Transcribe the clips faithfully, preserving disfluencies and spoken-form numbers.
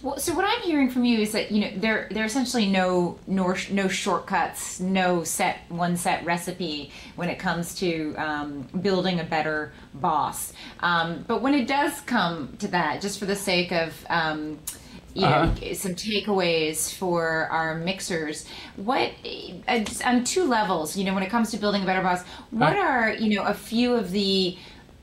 Well, so what I'm hearing from you is that, you know, there there are essentially no no, no shortcuts, no set one set recipe when it comes to um, building a better boss. Um, but when it does come to that, just for the sake of um, you uh-huh. know, some takeaways for our mixers, what on two levels, you know, when it comes to building a better boss, what uh-huh. are, you know, a few of the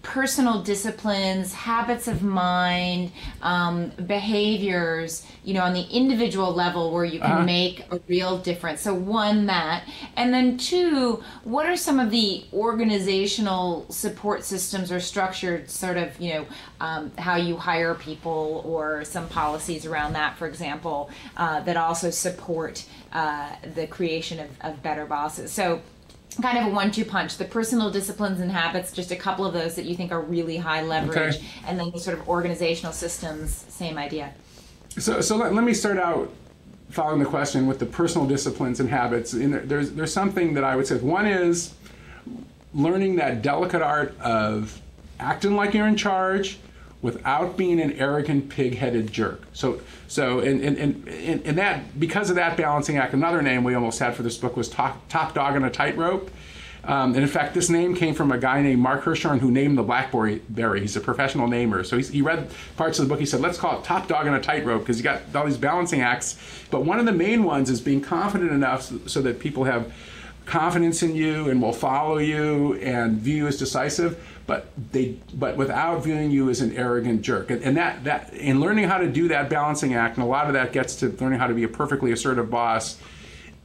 personal disciplines, habits of mind, um, behaviors, you know, on the individual level where you can uh-huh. make a real difference? So one, that, and then two, what are some of the organizational support systems or structured sort of, you know, um, how you hire people or some policies around that, for example, uh, that also support uh, the creation of, of better bosses? So kind of a one two punch, the personal disciplines and habits, just a couple of those that you think are really high leverage, okay. and then the sort of organizational systems, same idea. So, so let, let me start out following the question with the personal disciplines and habits. And there's, there's something that I would say. One is learning that delicate art of acting like you're in charge without being an arrogant, pig-headed jerk. So, so and, and, and, and that, because of that balancing act, another name we almost had for this book was Top, top Dog on a Tightrope. Um, and in fact, this name came from a guy named Mark Hirschhorn, who named the Blackberry. He's a professional namer. So he's, he read parts of the book. He said, let's call it Top Dog on a Tightrope, because you got all these balancing acts. But one of the main ones is being confident enough so, so that people have confidence in you and will follow you and view you as decisive, but they but without viewing you as an arrogant jerk. And, and that that in learning how to do that balancing act, and a lot of that gets to learning how to be a perfectly assertive boss.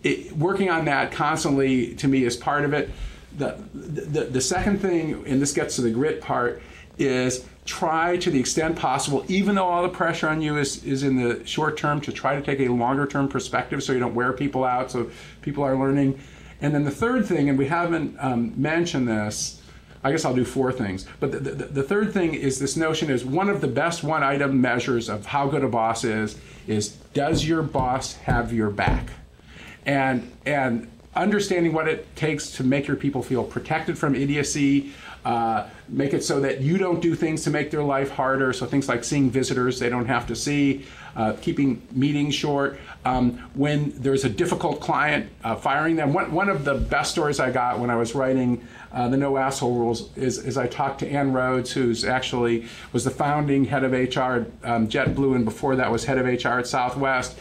It, working on that constantly, to me, is part of it. The, the the second thing, and this gets to the grit part, is try to the extent possible, even though all the pressure on you is, is in the short term, to try to take a longer term perspective so you don't wear people out, so people are learning. And then the third thing, and we haven't um, mentioned this, I guess I'll do four things, but the, the, the third thing is this notion is one of the best one item measures of how good a boss is, is does your boss have your back? And, and understanding what it takes to make your people feel protected from idiocy, uh, make it so that you don't do things to make their life harder, so things like seeing visitors they don't have to see, Uh, keeping meetings short, um, when there's a difficult client, uh, firing them. One, one of the best stories I got when I was writing uh, the No Asshole Rules is, is I talked to Ann Rhodes, who's actually was the founding head of H R at um, JetBlue, and before that was head of H R at Southwest.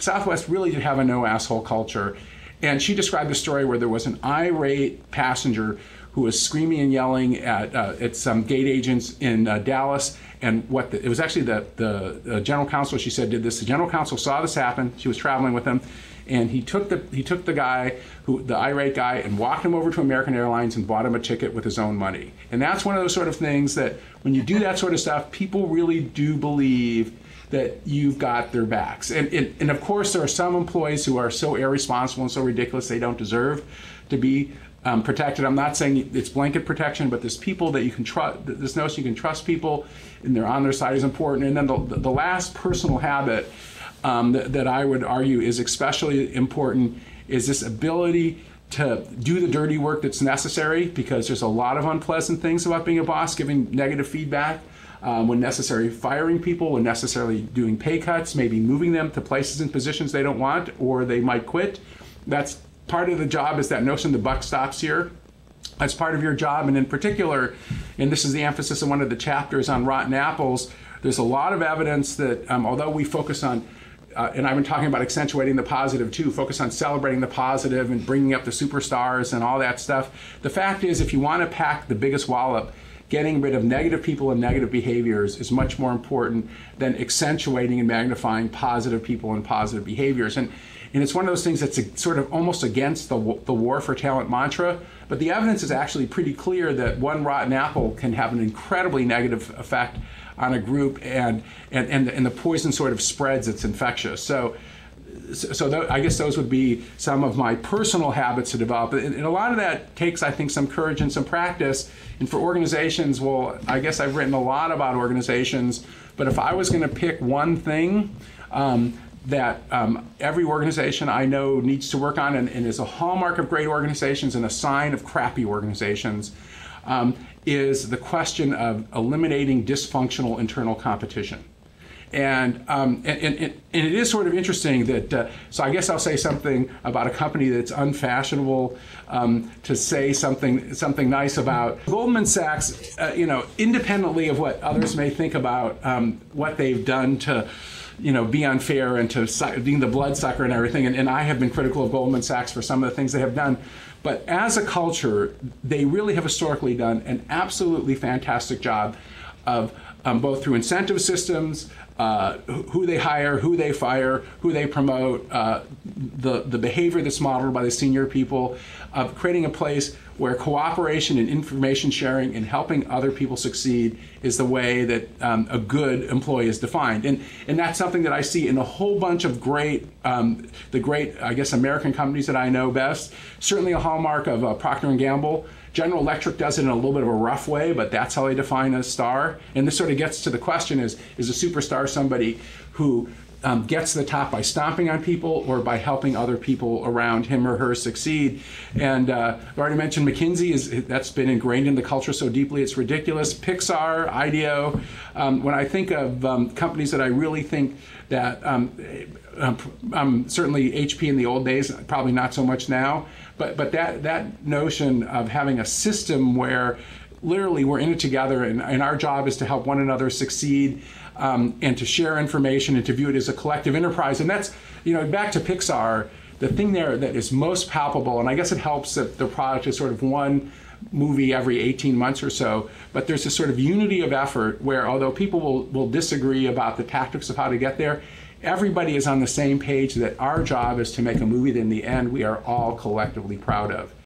Southwest really did have a no asshole culture. And she described a story where there was an irate passenger who was screaming and yelling at, uh, at some gate agents in uh, Dallas. And what the, it was actually the, the uh, general counsel, she said, did this. The general counsel saw this happen. She was traveling with him. And he took the he took the guy, who the irate guy, and walked him over to American Airlines and bought him a ticket with his own money. And that's one of those sort of things that when you do that sort of stuff, people really do believe that you've got their backs. And, and, and of course, there are some employees who are so irresponsible and so ridiculous they don't deserve to be um, protected. I'm not saying it's blanket protection, but there's people that you can trust, this notion you can trust people and they're on their side is important. And then the, the last personal habit um, that, that I would argue is especially important is this ability to do the dirty work that's necessary, because there's a lot of unpleasant things about being a boss, giving negative feedback. Um, when necessary, firing people, when necessarily doing pay cuts, maybe moving them to places and positions they don't want, or they might quit. That's part of the job, is that notion the buck stops here. That's part of your job. And in particular, and this is the emphasis in one of the chapters on rotten apples, there's a lot of evidence that um, although we focus on, uh, and I've been talking about accentuating the positive too, focus on celebrating the positive and bringing up the superstars and all that stuff. The fact is, if you want to pack the biggest wallop, getting rid of negative people and negative behaviors is much more important than accentuating and magnifying positive people and positive behaviors. And, and it's one of those things that's a, sort of almost against the, the war for talent mantra, but the evidence is actually pretty clear that one rotten apple can have an incredibly negative effect on a group, and, and, and, and the poison sort of spreads, it's infectious. So, so th I guess those would be some of my personal habits to develop. And, and a lot of that takes, I think, some courage and some practice. And for organizations, well, I guess I've written a lot about organizations, but if I was going to pick one thing um, that um, every organization I know needs to work on, and, and is a hallmark of great organizations and a sign of crappy organizations, um, is the question of eliminating dysfunctional internal competition. And, um, and, and, and it is sort of interesting that, uh, so I guess I'll say something about a company that's unfashionable um, to say something something nice about. Goldman Sachs, uh, you know, independently of what others may think about um, what they've done to, you know, be unfair and to being the bloodsucker and everything, and, and I have been critical of Goldman Sachs for some of the things they have done. But as a culture, they really have historically done an absolutely fantastic job of um, both through incentive systems, Uh, who they hire, who they fire, who they promote, uh, the, the behavior that's modeled by the senior people, of uh, creating a place where cooperation and information sharing and helping other people succeed is the way that um, a good employee is defined. And, and that's something that I see in a whole bunch of great, um, the great, I guess, American companies that I know best. Certainly a hallmark of uh, Procter and Gamble. General Electric does it in a little bit of a rough way, but that's how they define a star. And this sort of gets to the question, is, is a superstar somebody who um, gets to the top by stomping on people or by helping other people around him or her succeed? And uh, I've already mentioned McKinsey, is, that's been ingrained in the culture so deeply it's ridiculous. Pixar, IDEO. Um, when I think of um, companies that I really think that, um, um, certainly H P in the old days, probably not so much now, But, but that, that notion of having a system where literally we're in it together and, and our job is to help one another succeed um, and to share information and to view it as a collective enterprise. And that's, you know, back to Pixar, the thing there that is most palpable, and I guess it helps that the product is sort of one movie every eighteen months or so, but there's this sort of unity of effort where, although people will, will disagree about the tactics of how to get there, everybody is on the same page that our job is to make a movie that in the end we are all collectively proud of.